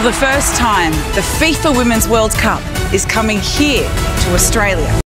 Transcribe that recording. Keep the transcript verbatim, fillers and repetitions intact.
For the first time, the FIFA Women's World Cup is coming here to Australia.